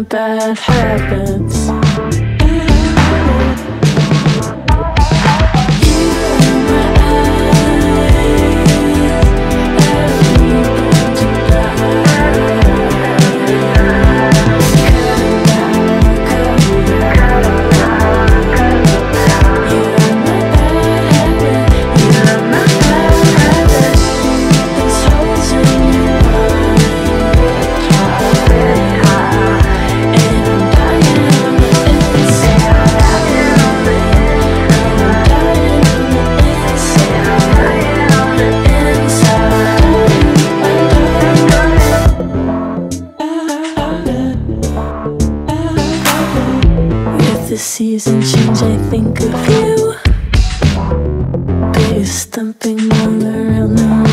my bad habits. The season change, I think of you. Bass thumping on the real noise.